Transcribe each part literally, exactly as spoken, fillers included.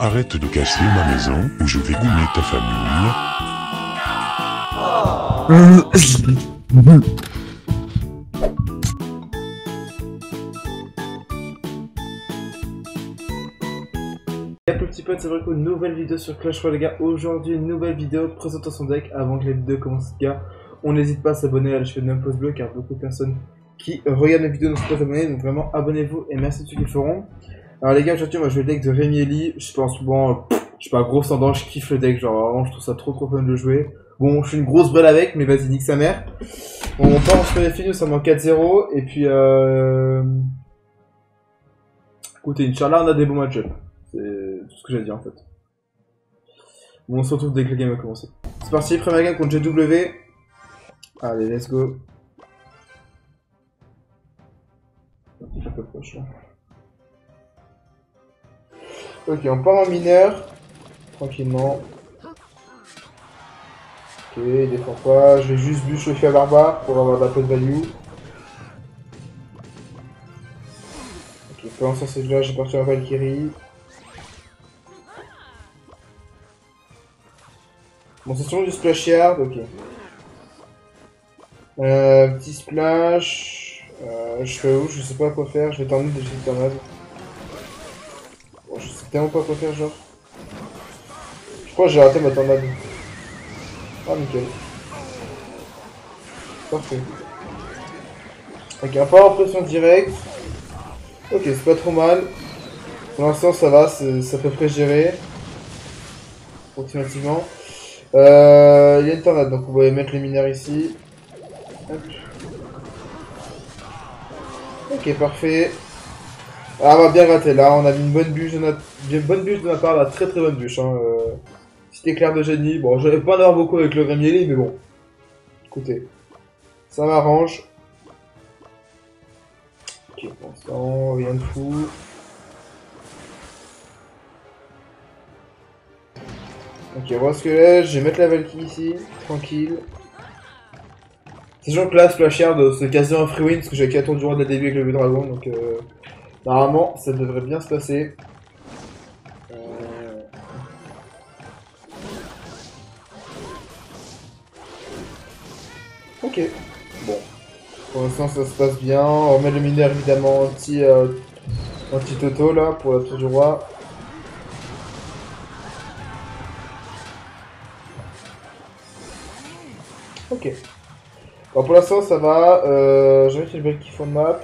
Arrête de casser ma maison ou je vais goumer ta famille. Y'a tout petit pote, c'est vrai qu'une nouvelle vidéo sur Clash Royale les gars. Aujourd'hui une nouvelle vidéo présentant son deck. Avant que la vidéo commence les gars, on n'hésite pas à s'abonner à la chaîne Memphis Blue car beaucoup de personnes qui regardent mes vidéos ne sont pas abonnées, donc vraiment abonnez-vous et merci à ceux qui le feront. Alors les gars, aujourd'hui on va jouer le deck de Rémi Eli. Je pense, bon, je suis pas gros tendant, je kiffe le deck, genre vraiment je trouve ça trop trop fun de le jouer. Bon, je suis une grosse brêle avec, mais vas-y, nique sa mère. On part, on se fait les filles, nous sommes en quatre zéro, et puis euh... écoutez, Inch'Allah, on a des bons match-up. C'est tout ce que j'ai à dire en fait. Bon, on se retrouve dès que la game a commencé. C'est parti, première game contre G W. Allez, let's go. Un peu proche là. Ok, on part en mineur. Tranquillement. Ok, défends pas. Je vais juste bûcher le à barbare pour avoir de la peau de value. Ok, peu en sens c'est là, j'ai parti en Valkyrie. Bon, c'est toujours du splash yard, ok. Euh, petit splash. Euh, je fais où? Je sais pas quoi faire. Je vais t'emmener des petites tornades. Bon, je sais tellement pas quoi faire, genre. Je crois que j'ai raté ma tornade. Ah, nickel. Parfait. Ok, un pas en pression directe. Ok, c'est pas trop mal. Pour l'instant, ça va, c'est à peu près géré. Approximativement. Euh, il y a une tornade, donc on va mettre les mineurs ici. Hop. Ok, parfait. Ah, on va bien gratter là. On a mis une bonne bûche de, notre... une bonne bûche de ma part, là. Très très bonne bûche. Hein. Euh... Petit éclair de génie. Bon, j'avais pas d'avoir beaucoup avec le Rémi Eli, mais bon. Écoutez, ça m'arrange. Ok, pour l'instant, rien de fou. Ok, roi squelette, je vais mettre la Valkyrie ici, tranquille. C'est genre que là, Splash Yard se caser en free win parce que j'ai qu'à tour du roi dès le début avec le dragon, donc euh, normalement ça devrait bien se passer. Euh... Ok, bon. Pour l'instant ça se passe bien, on remet le mineur évidemment anti, euh, anti Toto là pour la tour du roi. Ok. Bon, pour l'instant ça va, euh, j'ai une belle qui font de map.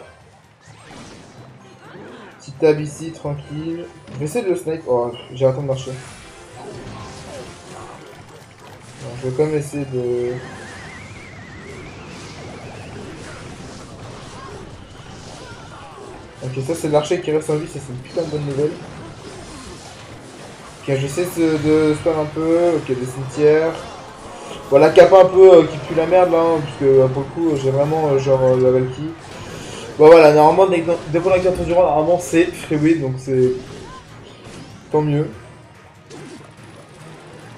Petit tab ici, tranquille. Je vais essayer de le snipe. Oh, j'ai raté de marcher. Bon, je vais quand même essayer de... Ok, ça c'est l'archer qui reste en vie, ça c'est une putain de bonne nouvelle. Ok, j'essaie de, de spam un peu, ok, des cimetières. Voilà, cap un peu euh, qui pue la merde là, hein, puisque euh, pour le coup j'ai vraiment euh, genre euh, la Valkyrie. Bon voilà, normalement dès qu'on a la tour du roi, normalement c'est free win, donc c'est tant mieux.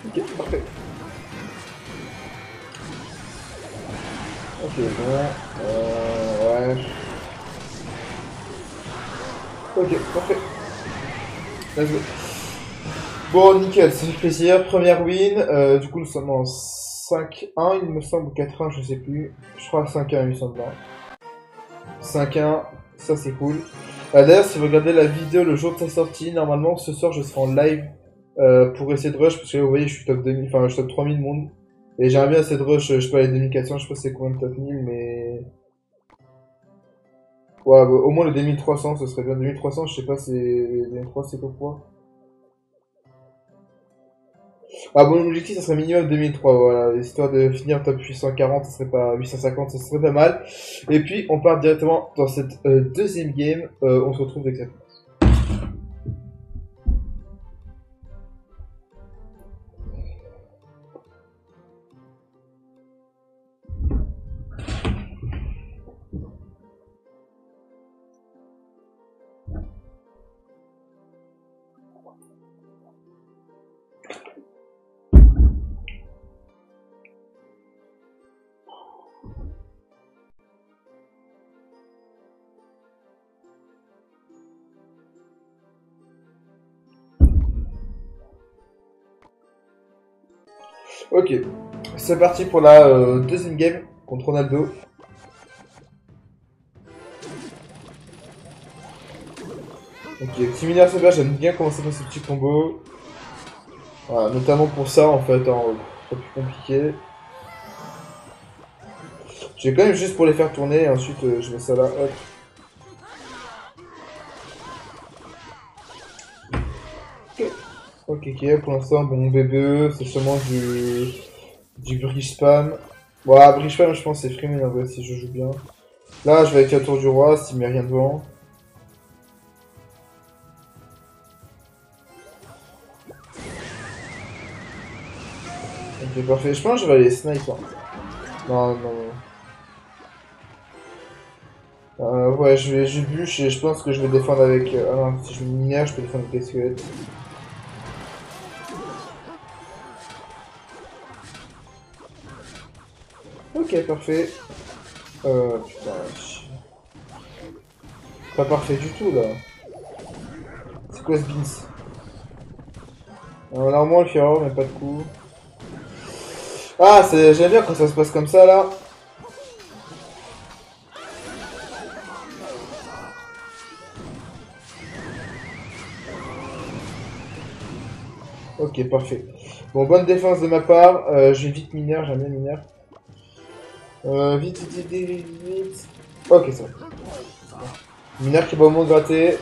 Ok, parfait. Ok, bon, euh, ouais. Ok, parfait. Let's go. Bon, nickel, ça fait plaisir. Première win, euh, du coup nous sommes en cinq un il me semble, ou quatre un je sais plus, je crois cinq un il me semble, cinq un, ça c'est cool. Ah, d'ailleurs si vous regardez la vidéo le jour de sa sortie, normalement ce soir je serai en live euh, pour essayer de rush, parce que vous voyez je suis top deux mille, enfin je suis top trois mille monde, et j'aimerais bien essayer de rush, je sais pas les deux mille quatre cents, je sais pas c'est combien de top mille, mais... Ouais, bah, au moins le deux mille trois cents, ce serait bien, deux mille trois cents, je sais pas c'est... deux mille trois cents c'est pourquoi. Ah bon, l'objectif ça serait minimum deux mille trois, voilà, histoire de finir top huit cent quarante, ça serait pas huit cent cinquante, ça serait pas mal. Et puis on part directement dans cette euh, deuxième game, euh, on se retrouve dès que ça commence. Ok, c'est parti pour la euh, deuxième game contre Ronaldo. Ok, petit mineur saber, j'aime bien commencer par ce petit combo. Voilà, notamment pour ça en fait, hein, c'est pas plus compliqué. J'ai quand même juste pour les faire tourner et ensuite euh, je mets ça là, hop. Ok, ok, pour l'instant, bon, B B E, c'est seulement du, du bridge spam. Voilà, bridge spam, je pense, c'est free main, en vrai, si je joue bien. Là, je vais avec la tour du roi, s'il met rien devant. Ok, parfait, je pense que je vais aller sniper. Non, non, non. Euh, ouais, je vais, je bûche et je pense que je vais défendre avec... Ah non, si je me minère, je peux défendre avec les squelettes. Ok, parfait. Euh, putain, je... pas parfait du tout, là. C'est quoi ce bis? On a au moins le Fiora, mais pas de coup. Ah, j'aime bien quand ça se passe comme ça, là. Ok, parfait. Bon, bonne défense de ma part. Euh, je vais vite mineur, j'aime bien mineur. Euh, vite, vite, vite, vite, vite. Ok, ça va. Mineur qui va au monde gratter.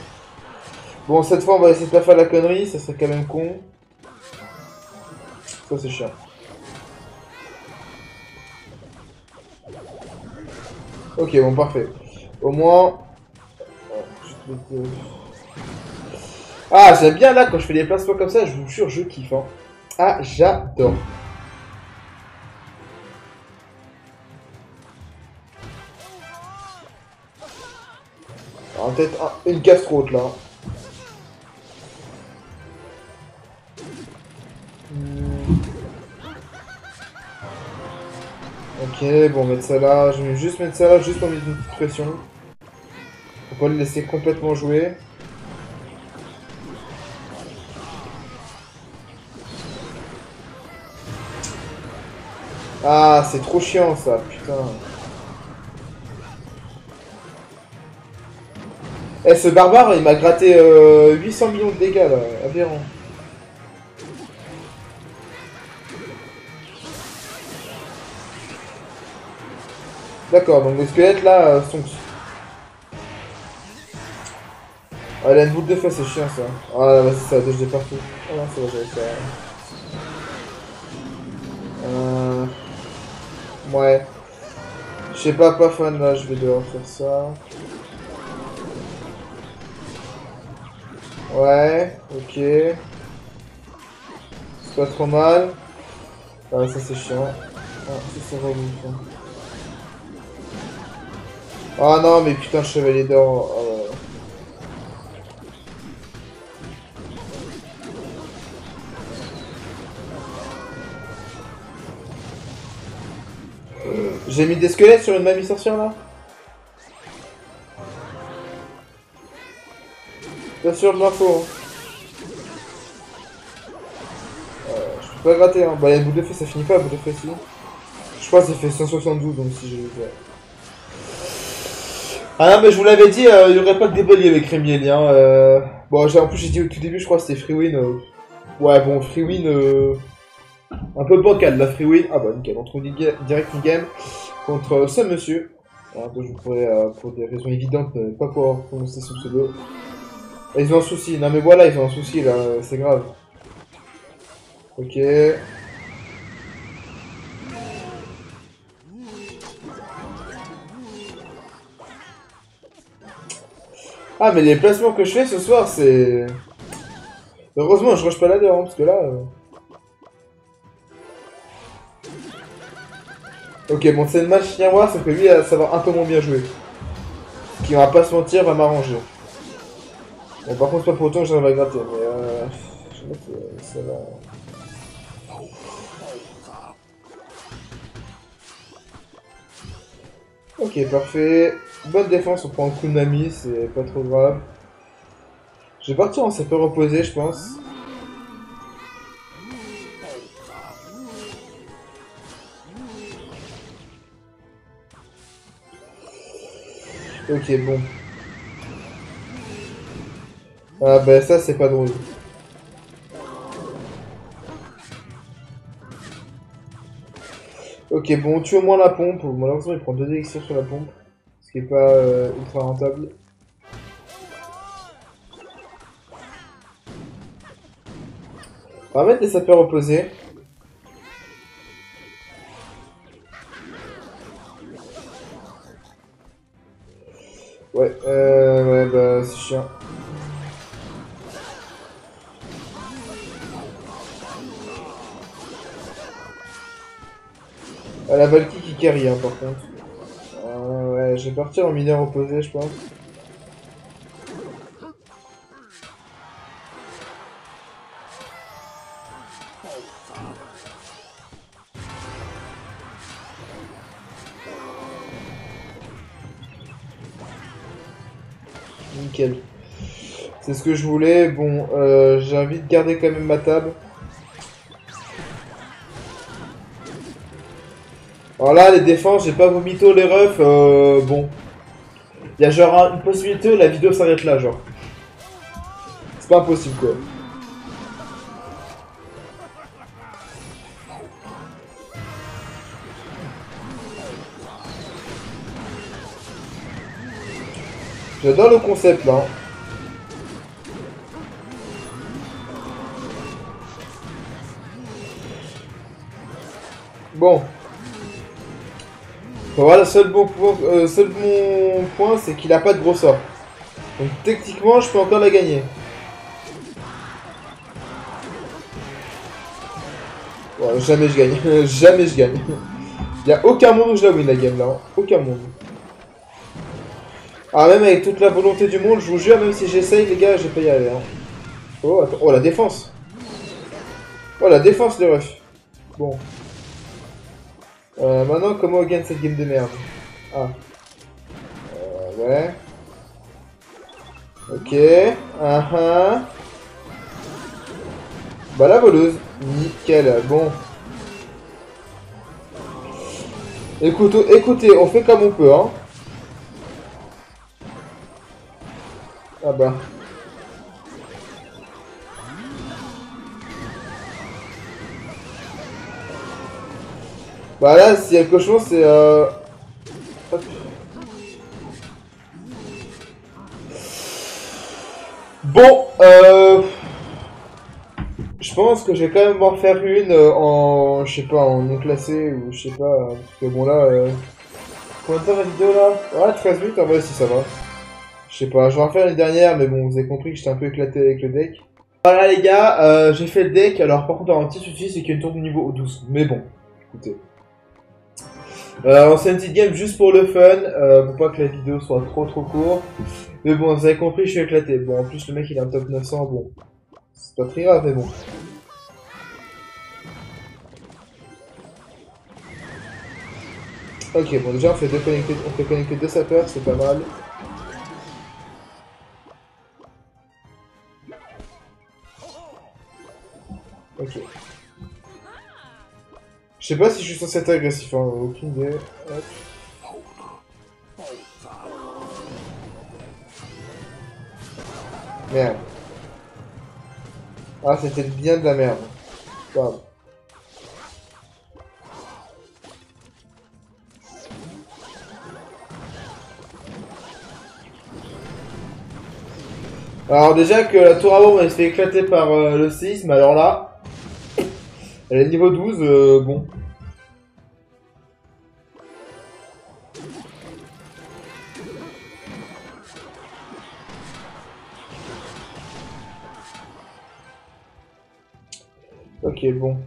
Bon, cette fois, on va essayer de pas faire la connerie. Ça serait quand même con. Ça, c'est chiant. Ok, bon, parfait. Au moins... Ah, j'aime bien là, quand je fais des placements comme ça, je vous jure, je kiffe. Hein. Ah, j'adore. Peut-être un, une case trop haute là. Hmm. Ok, bon, mettre ça là. Je vais juste mettre ça là, juste en mettant une petite pression. Faut pas le laisser complètement jouer. Ah, c'est trop chiant ça, putain. Eh, ce barbare, il m'a gratté euh, huit cents millions de dégâts, là, environ. D'accord, donc les squelettes, là, sont... Ah, elle a une boule de feu, c'est chiant, ça. Ah, là, vas-y, ça va déjouer partout. Ah, non, ça va, j'avais ça. Euh... Ouais. Je sais pas, pas fan, là, je vais devoir faire ça. Ouais, ok. C'est pas trop mal. Ah ouais, ça c'est chiant. Ah, ça c'est vraiment chiant. Ah non, mais putain, le chevalier d'or. Euh... Euh, J'ai mis des squelettes sur une mamie sorcière là? Bien sûr de l'info. Hein. Euh, je peux pas gratter. Hein. Bah, il y a une boule de feu, ça finit pas, la boule de feu, si. Je crois que ça fait cent soixante-douze, donc si j'ai vu. Ah non, mais je vous l'avais dit, euh, il y aurait pas de déballé avec Rémi Eli. Hein. Euh... Bon, en plus, j'ai dit au tout début, je crois que c'était free win. Euh... Ouais, bon, free win. Euh... Un peu bancal, la free win. Ah bah, nickel, on trouve direct une game contre ce monsieur. Alors, je pourrais, euh, pour des raisons évidentes, ne pas pouvoir prononcer son pseudo. Ils ont un souci, non mais voilà, ils ont un souci là, c'est grave. Ok. Ah mais les placements que je fais ce soir c'est... Heureusement je rush pas là-dedans, hein, parce que là... Euh... Ok bon c'est le match miroir, sauf que lui ça va un peu moins bien jouer. Qui on va pas se mentir va m'arranger. Bon, par contre, pas pour autant que j'arrive à gratter, mais euh. Je sais pas si ça va. Ok, parfait. Bonne défense, on prend un coup de mamie, c'est pas trop grave. Je vais partir, on s'est peu reposé, je pense. Ok, bon. Ah bah ça c'est pas drôle. Ok, bon, on tue au moins la pompe. Malheureusement il prend deux élixirs sur la pompe, ce qui est pas euh, ultra rentable. On va mettre des sapeurs opposés. Ouais, euh, ouais, bah c'est chiant. Ah, la Valkyrie qui carry, hein, par contre. Euh, ouais, je vais partir en mineur opposé, je pense. Nickel. C'est ce que je voulais. Bon, euh, j'ai envie de garder quand même ma table. Alors là, les défenses, j'ai pas vomito les refs. Euh, bon. Il y a genre une possibilité où la vidéo s'arrête là, genre. C'est pas impossible, quoi. J'adore le concept là. Bon. Voilà, le seul bon point, euh, seul bon point c'est qu'il n'a pas de gros sort. Donc techniquement je peux encore la gagner. Bon, jamais je gagne. Jamais je gagne. Il n'y a aucun monde où je la win la game là. Hein. Aucun monde. Ah, même avec toute la volonté du monde, je vous jure, même si j'essaye, les gars, je vais pas y aller. Hein. Oh, attends. Oh, la défense. Oh, la défense, les refs. Bon. Euh, maintenant, comment on gagne cette game de merde? Ah. Euh, ouais. Ok. Uh-huh. Bah, la voleuse. Nickel. Bon. Écoute, écoutez, on fait comme on peut, hein. Ah bah. Bah là, s'il y a quelque chose, c'est euh... Hop. Bon, euh... je pense que je vais quand même en faire une en... Je sais pas, en non classé ou je sais pas. Parce que bon là... Euh... Combien de temps la vidéo là? Ouais, treize minutes, en vrai si ça va. Je sais pas, je vais en faire une dernière, mais bon, vous avez compris que j'étais un peu éclaté avec le deck. Voilà les gars, euh, j'ai fait le deck, alors par contre, un petit souci, c'est qu'il y a une tourne de niveau douze, mais bon, écoutez. Euh, on s'est une petite game juste pour le fun, euh, pour pas que la vidéo soit trop trop courte. Mais bon, vous avez compris, je suis éclaté. Bon, en plus, le mec, il est un top neuf cents, bon, c'est pas très grave, mais bon. Ok, bon, déjà, on fait déconnecter, on fait connecter deux sapeurs, c'est pas mal. Ok. Je sais pas si je suis censé être agressif, hein, aucune idée. Hop. Merde. Ah, c'était bien de la merde. Pardon. Alors déjà que la tour à bombe elle se fait éclater par euh, le séisme, alors là... Elle est niveau douze, euh, bon. Ok, bon.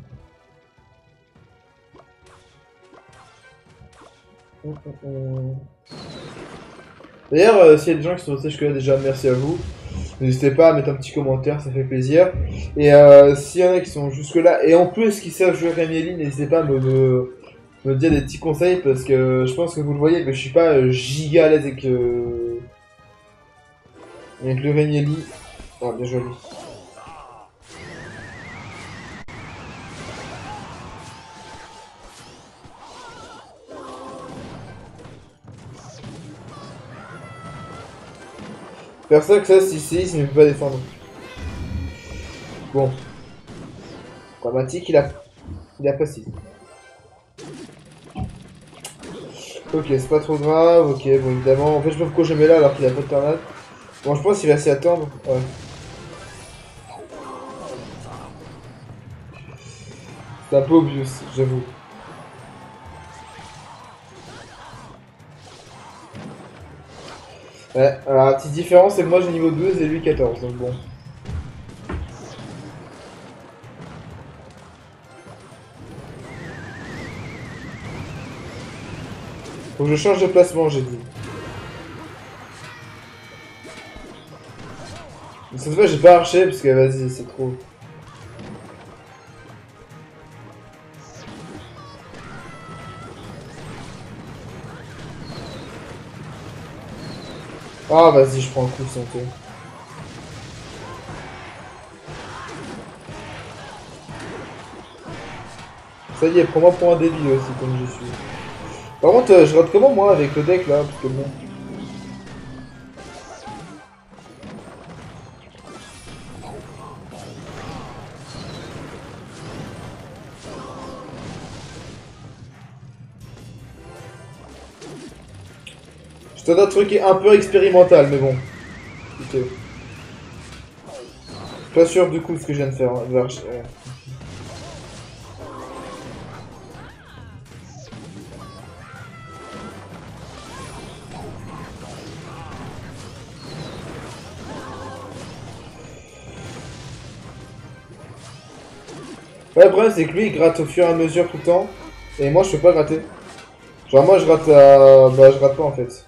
D'ailleurs, euh, s'il y a des gens qui sont restés jusque-là, déjà, merci à vous. N'hésitez pas à mettre un petit commentaire, ça fait plaisir. Et euh, s'il y en a qui sont jusque là, et en plus qui savent jouer Rémi Eli, n'hésitez pas à me, me, me dire des petits conseils, parce que je pense que vous le voyez, mais je suis pas giga à l'aise avec, euh, avec le Rémi Eli. Oh, bien joli. Faire ça que ça, si c'est il ne peut pas défendre. Bon. Dramatique, il a... Il a passé. Ok, c'est pas trop grave. Ok, bon, évidemment. En fait, je sais pas pourquoi je mets là alors qu'il a pas de tornade. Bon, je pense qu'il va s'y attendre. Ouais. C'est un peu obvious, j'avoue. Ouais, alors la petite différence c'est que moi j'ai niveau douze et lui quatorze, donc bon. Faut que je change de placement, j'ai dit. Mais cette fois j'ai pas arché parce que vas-y, c'est trop. Ah vas-y, je prends un coup de santé. Ça y est, prends-moi pour un débile aussi comme je suis. Par contre, euh, je rate comment moi avec le deck là, parce que bon. C'est un truc un peu expérimental, mais bon. Okay. Pas sûr du coup ce que je viens de faire. Ouais, le problème c'est que lui il gratte au fur et à mesure tout le temps. Et moi je peux pas gratter. Genre moi je rate à... Bah je rate pas en fait.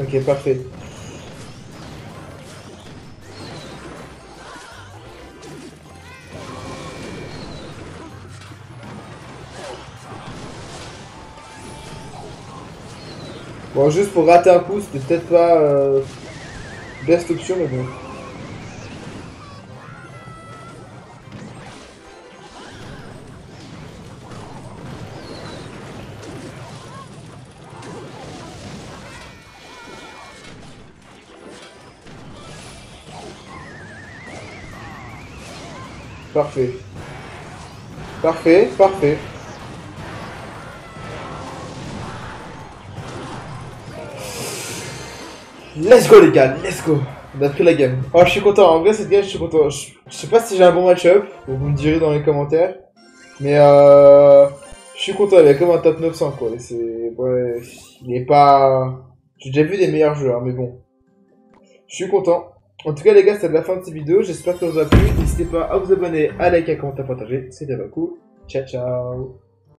Ok, parfait. Bon, juste pour rater un coup, c'était peut-être pas euh, best option, mais bon. Parfait. Parfait, parfait. Let's go les gars, let's go. On a pris la game. Oh, je suis content, en vrai cette game je suis content. Je, je sais pas si j'ai un bon match-up, vous me direz dans les commentaires. Mais euh... je suis content, il est comme un top neuf cents quoi. C'est... Ouais, il est pas... J'ai déjà vu des meilleurs joueurs, mais bon. Je suis content. En tout cas les gars, c'est la fin de cette vidéo, j'espère que ça vous a plu, n'hésitez pas à vous abonner, à liker, à commenter, à partager, c'était pas cool, ciao ciao.